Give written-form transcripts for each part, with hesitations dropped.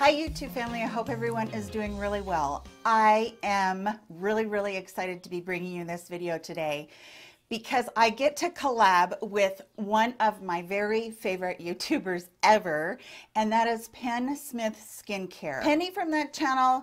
Hi YouTube family, I hope everyone is doing really well. I am really excited to be bringing you this video today because I get to collab with one of my very favorite YouTubers ever, and that is Penn.Smith.Skincare. Penny from that channel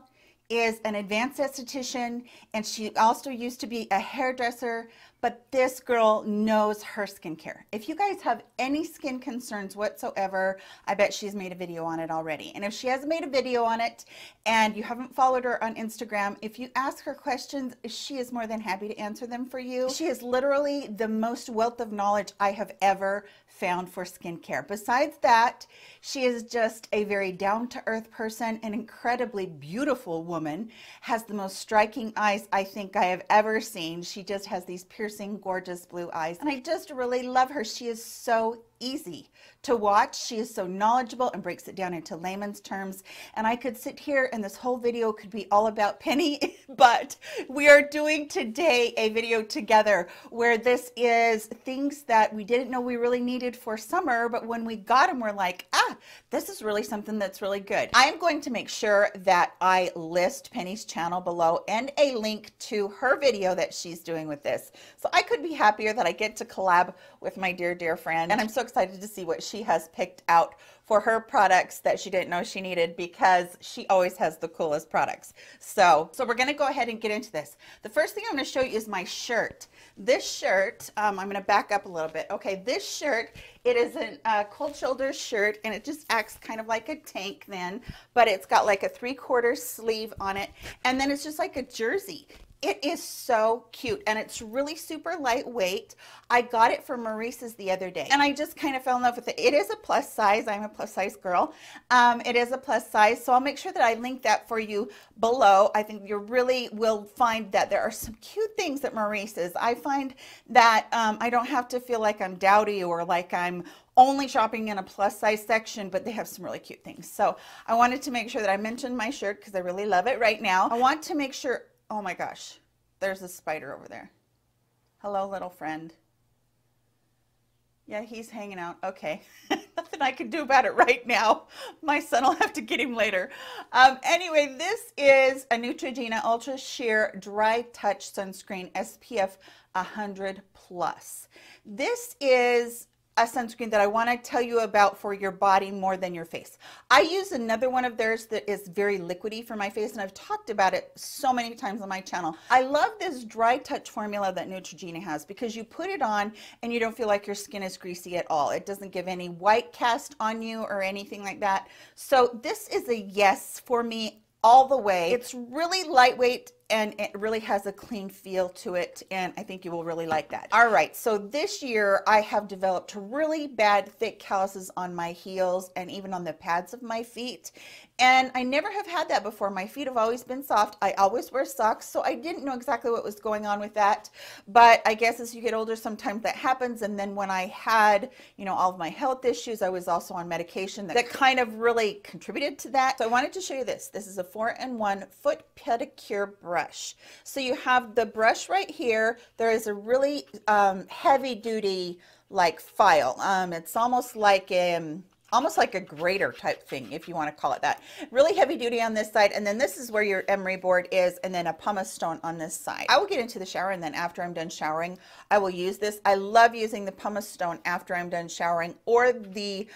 is an advanced esthetician, and she also used to be a hairdresser, but this girl knows her skincare. If you guys have any skin concerns whatsoever, I bet she's made a video on it already. And if she hasn't made a video on it and you haven't followed her on Instagram, if you ask her questions, she is more than happy to answer them for you. She is literally the most wealth of knowledge I have ever found for skincare. Besides that, she is just a very down-to-earth person, an incredibly beautiful woman, has the most striking eyes I think I have ever seen. She just has these piercing, gorgeous blue eyes, and I just really love her. She is so easy to watch. She is so knowledgeable and breaks it down into layman's terms, and I could sit here and this whole video could be all about Penny, but we are doing today a video together where this is things that we didn't know we really needed for summer, but when we got them, we're like, ah, this is really something that's really good. I am going to make sure that I list Penny's channel below and a link to her video that she's doing with this. So I could be happier that I get to collab with my dear friend, and I'm so excited to see what she has picked out for her products that she didn't know she needed, because she always has the coolest products. So we're gonna go ahead and get into this. The first thing I'm gonna show you is my shirt. This shirt, I'm gonna back up a little bit. Okay, this shirt, it is a cold shoulder shirt, and it just acts kind of like a tank then, but it's got like a 3/4 sleeve on it, and then it's just like a jersey. It is so cute, and it's really super lightweight. I got it from Maurice's the other day, and I just kind of fell in love with it. It is a plus size. I'm a plus size girl. It is a plus size, so I'll make sure that I link that for you below. I think you really will find that there are some cute things at Maurice's. I find that I don't have to feel like I'm dowdy or like I'm only shopping in a plus size section, but they have some really cute things. So I wanted to make sure that I mentioned my shirt because I really love it right now. I want to make sure. Oh my gosh, there's a spider over there. Hello, little friend. Yeah, he's hanging out. Okay, nothing I can do about it right now. My son will have to get him later. Anyway, this is a Neutrogena Ultra Sheer Dry Touch Sunscreen SPF 100 Plus. This is a sunscreen that I want to tell you about for your body more than your face. I use another one of theirs that is very liquidy for my face, and I've talked about it so many times on my channel. I love this dry touch formula that Neutrogena has because you put it on and you don't feel like your skin is greasy at all. It doesn't give any white cast on you or anything like that. So this is a yes for me all the way. It's really lightweight, and it really has a clean feel to it, and I think you will really like that. All right, so this year I have developed really bad thick calluses on my heels and even on the pads of my feet, and I never have had that before. My feet have always been soft. I always wear socks, so I didn't know exactly what was going on with that, but I guess as you get older, sometimes that happens. And then when I had, you know, all of my health issues, I was also on medication that kind of really contributed to that. So I wanted to show you this. This is a 4-in-1 foot pedicure brush. So you have the brush right here. There is a really heavy duty like file. It's almost like a grater type thing, if you want to call it that. Really heavy duty on this side, and then this is where your emery board is, and then a pumice stone on this side. I will get into the shower, and then after I'm done showering, I will use this. I love using the pumice stone after I'm done showering, or the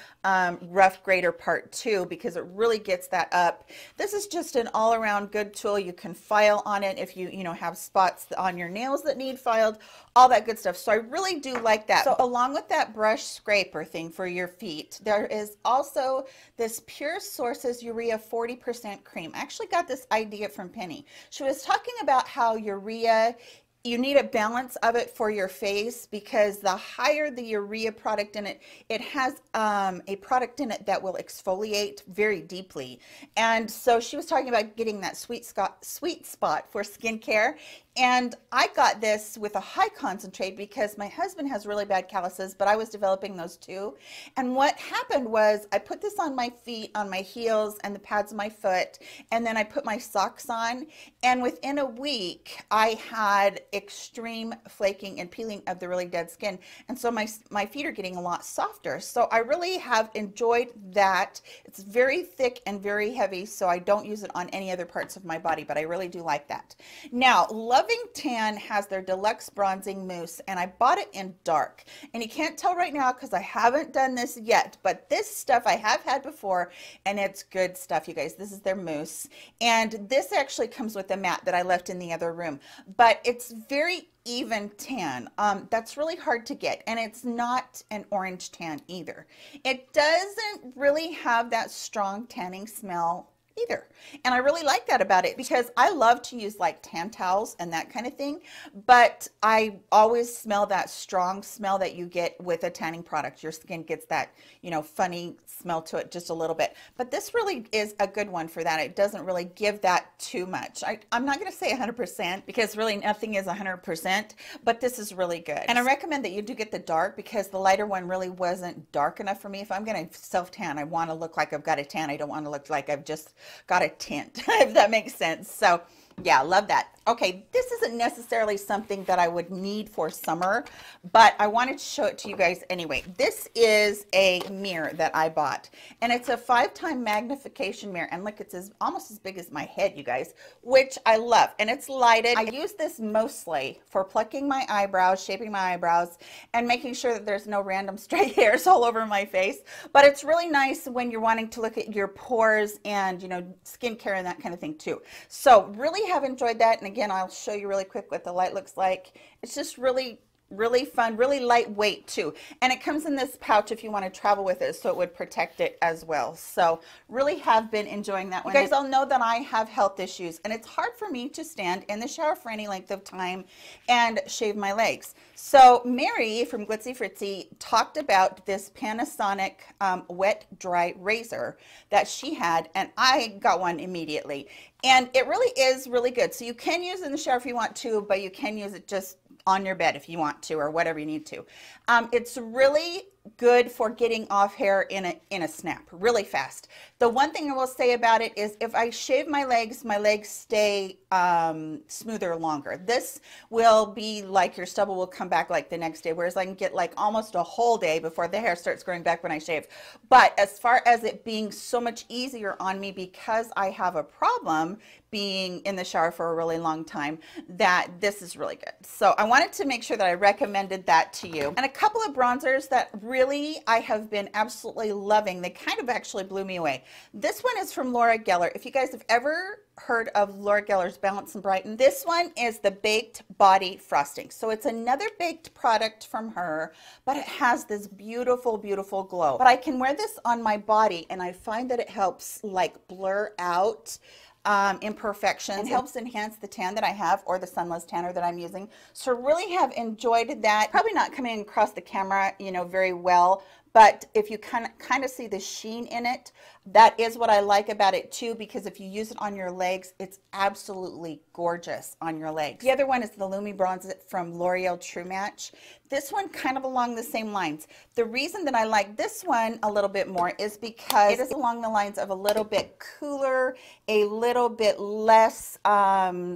rough grater part too, because it really gets that up. This is just an all-around good tool. You can file on it if you have spots on your nails that need filed, all that good stuff. So I really do like that. So along with that brush scraper thing for your feet, there is also this Pure Sources Urea 40% Cream. I actually got this idea from Penny. She was talking about how urea, you need a balance of it for your face, because the higher the urea product in it, it has a product in it that will exfoliate very deeply. And so she was talking about getting that sweet spot for skincare. And I got this with a high concentrate because my husband has really bad calluses, but I was developing those too. And what happened was I put this on my feet, on my heels, and the pads of my foot, and then I put my socks on. And within a week, I had extreme flaking and peeling of the really dead skin, and so my feet are getting a lot softer. So I really have enjoyed that. It's very thick and very heavy, so I don't use it on any other parts of my body, but I really do like that. Now, Loving Tan has their Deluxe Bronzing Mousse, and I bought it in dark, and you can't tell right now because I haven't done this yet, but this stuff I have had before, and it's good stuff, you guys. This is their mousse, and this actually comes with a matte that I left in the other room, but it's very even tan. That's really hard to get, and it's not an orange tan either. It doesn't really have that strong tanning smell either, and I really like that about it because I love to use like tan towels and that kind of thing, but I always smell that strong smell that you get with a tanning product. Your skin gets that, you know, funny smell to it just a little bit, but this really is a good one for that. It doesn't really give that too much. I'm not going to say 100% because really nothing is 100%, but this is really good, and I recommend that you do get the dark because the lighter one really wasn't dark enough for me. If I'm going to self tan, I want to look like I've got a tan. I don't want to look like I've just got a tint, if that makes sense. So yeah, love that. Okay, this isn't necessarily something that I would need for summer, but I wanted to show it to you guys anyway. This is a mirror that I bought, and it's a 5x magnification mirror, and look, it's almost as big as my head, you guys, which I love, and it's lighted. I use this mostly for plucking my eyebrows, shaping my eyebrows, and making sure that there's no random stray hairs all over my face, but it's really nice when you're wanting to look at your pores and, you know, skincare and that kind of thing too. So really have enjoyed that, and again, I'll show you really quick what the light looks like. It's just really fun, really lightweight too, and it comes in this pouch if you want to travel with it, so it would protect it as well. So really have been enjoying that one. You guys all know that I have health issues, and it's hard for me to stand in the shower for any length of time and shave my legs. So Mary from Glitzy Fritzy talked about this Panasonic wet dry razor that she had, and I got one immediately, and it really is really good. So you can use it in the shower if you want to, but you can use it just on your bed if you want to, or whatever you need to. It's really good for getting off hair in a snap, really fast. The one thing I will say about it is if I shave my legs stay smoother longer. This will be like your stubble will come back like the next day, whereas I can get like almost a whole day before the hair starts growing back when I shave. But as far as it being so much easier on me because I have a problem being in the shower for a really long time, that this is really good. So I wanted to make sure that I recommended that to you. And a couple of bronzers that really I have been absolutely loving. They kind of actually blew me away. This one is from Laura Geller. If you guys have ever heard of Laura Geller's Balance and Brighten, this one is the Baked Body Frosting. So it's another baked product from her, but it has this beautiful, beautiful glow. But I can wear this on my body, and I find that it helps like blur out imperfections and helps enhance the tan that I have, or the sunless tanner that I'm using. So really have enjoyed that. Probably not coming across the camera, you know, very well, but if you kind of see the sheen in it, that is what I like about it too, because if you use it on your legs, it's absolutely gorgeous on your legs. The other one is the Lumi Bronze from L'Oreal True Match. This one kind of along the same lines. The reason that I like this one a little bit more is because it is along the lines of a little bit cooler, a little bit less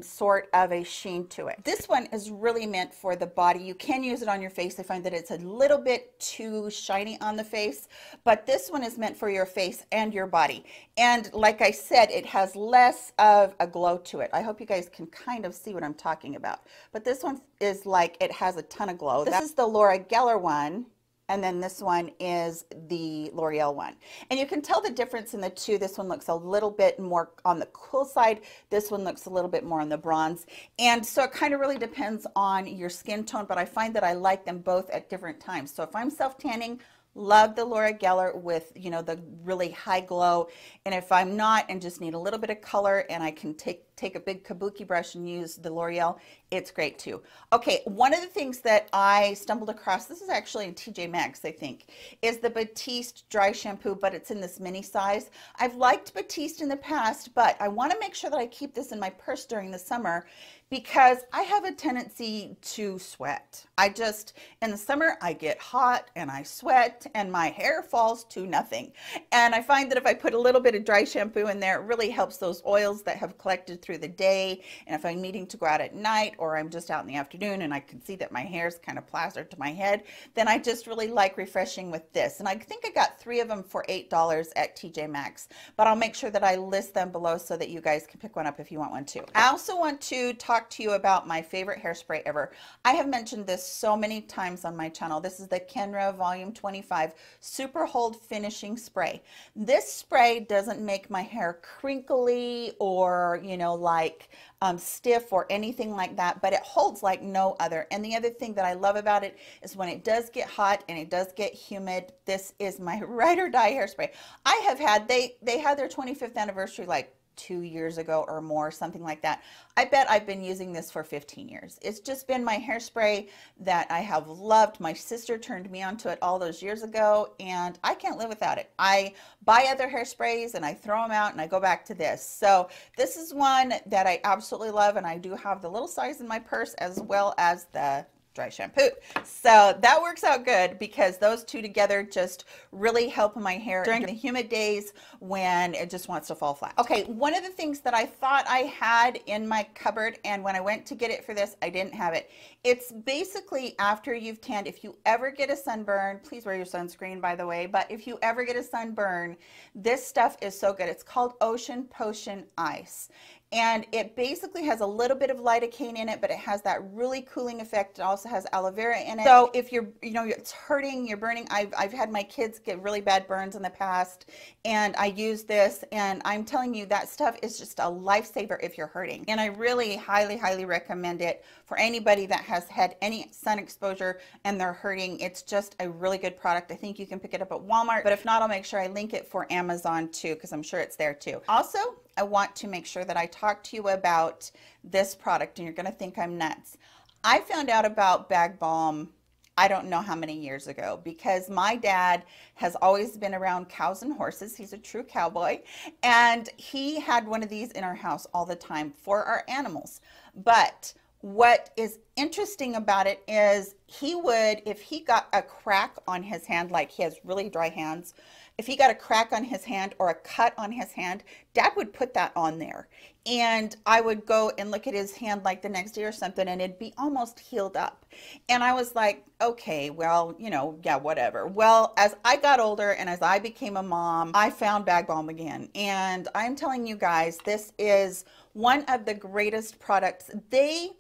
sort of a sheen to it. This one is really meant for the body. You can use it on your face. I find that it's a little bit too shiny on the face, but this one is meant for your face and your body, and like I said, it has less of a glow to it. I hope you guys can kind of see what I'm talking about, but this one is like it has a ton of glow. This is the Laura Geller one, and then this one is the L'Oreal one, and you can tell the difference in the two. This one looks a little bit more on the cool side, this one looks a little bit more on the bronze, and so it kind of really depends on your skin tone, but I find that I like them both at different times. So if I'm self tanning, love the Laura Geller with, you know, the really high glow, and if I'm not and just need a little bit of color and I can take a big kabuki brush and use the L'Oreal, it's great too. Okay, one of the things that I stumbled across, this is actually in TJ Maxx, I think, is the Batiste dry shampoo, but it's in this mini size. I've liked Batiste in the past, but I want to make sure that I keep this in my purse during the summer because I have a tendency to sweat. In the summer, I get hot and I sweat and my hair falls to nothing. And I find that if I put a little bit of dry shampoo in there, it really helps those oils that have collected through the day, and if I'm needing to go out at night or I'm just out in the afternoon and I can see that my hair's kind of plastered to my head, then I just really like refreshing with this. And I think I got three of them for $8 at TJ Maxx, but I'll make sure that I list them below so that you guys can pick one up if you want one too. I also want to talk to you about my favorite hairspray ever. I have mentioned this so many times on my channel. This is the Kenra Volume 25 Super Hold Finishing Spray. This spray doesn't make my hair crinkly or, you know, like stiff or anything like that, but it holds like no other. And the other thing that I love about it is when it does get hot and it does get humid, this is my ride or die hairspray. I have had, they had their 25th anniversary like 2 years ago or more, something like that. I bet I've been using this for 15 years. It's just been my hairspray that I have loved. My sister turned me onto it all those years ago, and I can't live without it. I buy other hairsprays and I throw them out and I go back to this. So this is one that I absolutely love, and I do have the little size in my purse as well as the dry shampoo. So that works out good because those two together just really help my hair during the humid days when it just wants to fall flat. Okay, one of the things that I thought I had in my cupboard, and when I went to get it for this, I didn't have it. It's basically after you've tanned, if you ever get a sunburn, please wear your sunscreen, by the way, but if you ever get a sunburn, this stuff is so good. It's called Ocean Potion Ice. And it basically has a little bit of lidocaine in it, but it has that really cooling effect. It also has aloe vera in it. So if you're, you know, it's hurting, you're burning. I've had my kids get really bad burns in the past, and I use this, and I'm telling you, that stuff is just a lifesaver if you're hurting. And I really highly, highly recommend it for anybody that has had any sun exposure and they're hurting. It's just a really good product. I think you can pick it up at Walmart, but if not, I'll make sure I link it for Amazon too, because I'm sure it's there too. Also, I want to make sure that I talk to you about this product, and you're going to think I'm nuts. I found out about Bag Balm, I don't know how many years ago, because my dad has always been around cows and horses. He's a true cowboy, and he had one of these in our house all the time for our animals. But what is interesting about it is he would, if he got a crack on his hand, like he has really dry hands, if he got a crack on his hand or a cut on his hand, Dad would put that on there. And I would go and look at his hand like the next day or something, and it'd be almost healed up. And I was like, okay, well, you know, yeah, whatever. Well, as I got older and as I became a mom, I found Bag Balm again. And I'm telling you guys, this is one of the greatest products. They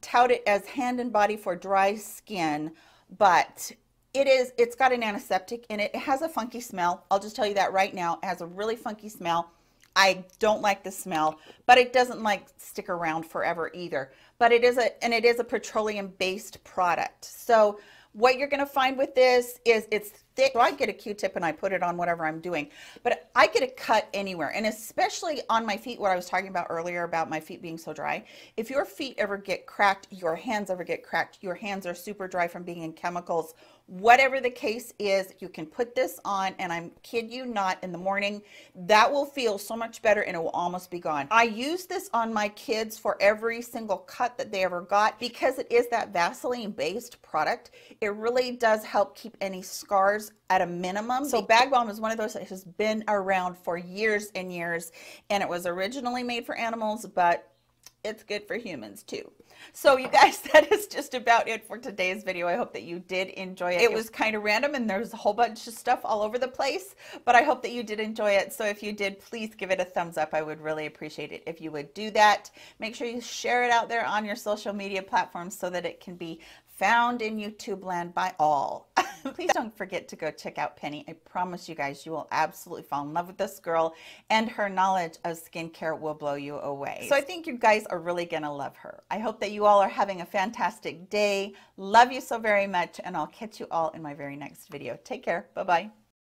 tout it as hand and body for dry skin, but it's got an antiseptic in it. It has a funky smell. I'll just tell you that right now. It has a really funky smell. I don't like the smell, but it doesn't like stick around forever either. But it is a petroleum-based product. So what you're going to find with this is it's thick. So I get a Q-tip and I put it on whatever I'm doing, but I get a cut anywhere, and especially on my feet, what I was talking about earlier about my feet being so dry. If your feet ever get cracked, your hands ever get cracked, your hands are super dry from being in chemicals, whatever the case is, you can put this on, and I'm kid you not, in the morning, that will feel so much better and it will almost be gone. I use this on my kids for every single cut that they ever got because it is that Vaseline-based product. It really does help keep any scars at a minimum. So Bag Balm is one of those that has been around for years and years, and it was originally made for animals, but it's good for humans too. So you guys, that is just about it for today's video. I hope that you did enjoy it. It was kind of random, and there's a whole bunch of stuff all over the place, but I hope that you did enjoy it. So if you did, please give it a thumbs up. I would really appreciate it if you would do that. Make sure you share it out there on your social media platforms so that it can be found in YouTube land by all. Please don't forget to go check out Penny. I promise you guys, you will absolutely fall in love with this girl, and her knowledge of skincare will blow you away. So I think you guys are really gonna love her. I hope that you all are having a fantastic day. Love you so very much, and I'll catch you all in my very next video. Take care. Bye-bye.